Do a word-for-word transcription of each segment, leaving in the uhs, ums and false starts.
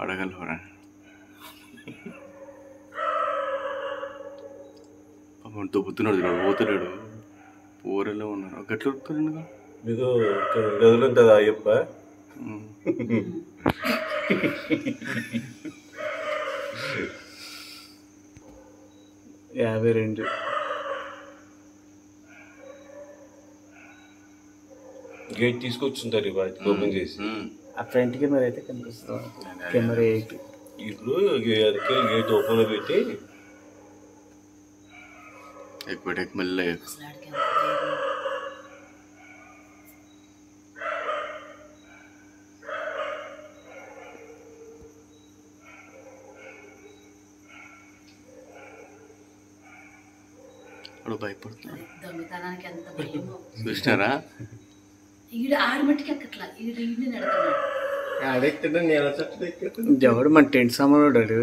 படகல் வரேன். పాపంతో పుత్తునొడుడు పోతలేడు పోరలో ఉన్నారు గట్ల ఉత్తరేందుకు ఏదో గదులు ఉంటది అయ్యప్ప యాభై రెండు గేట్ తీసుకొచ్చుంటారు వాటికి ఓపెన్ చేసి ఆ ఫ్రంట్ కెమెరా అయితే కనిపిస్తుంది కెమెరా ఎయిట్ ఇప్పుడు గేట్ ఓపెన్ పెట్టి एक बैठक मिल ले और भाई पड़ता है दमिताना के अंत में कृष्णरा इड आर्मट के कटला इड इड नडकना आडेक्टन नेला सट देख जवर मन टेंट सामान डडू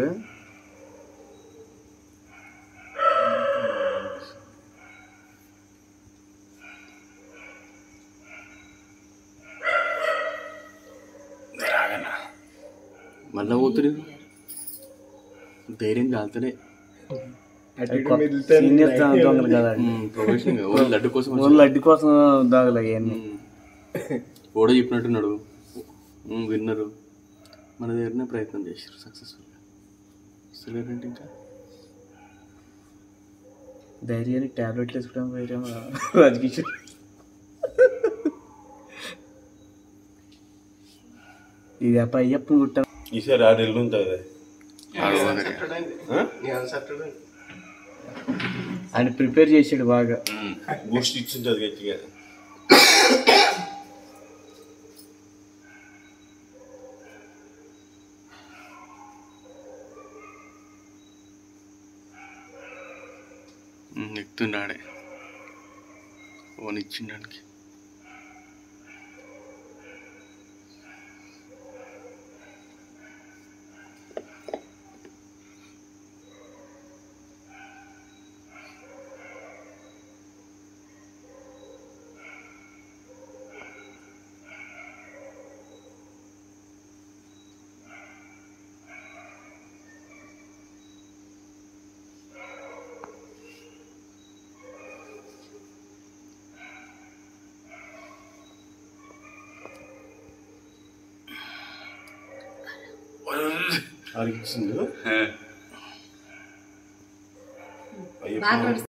మళ్ళా పోతురు ధైర్యం చాలతనే లడ్డు కోసం లడ్డు కోసం దాగలే అవన్నీ ఓడ చెప్పినట్టున్నాడు విన్నారు మన దగ్గరనే ప్రయత్నం చేశారు సక్సెస్ఫుల్గా సెలబ్రేట్ ఇంకా ధైర్యానికి టాబ్లెట్లు వేసుకోవడం వేరే రాజకిషోర్ ఇది అప్ప అయ్యప్పని గుట్ట ఈసారి ఆరు ఇల్లు ఉంటుంది ఆయన ప్రిపేర్ చేసాడు బాగా బూస్ట్ ఇచ్చింటుంది గట్టిగా ఎక్కుతున్నాడే ఫోన్ ఇచ్చిండానికి Are you listening to it?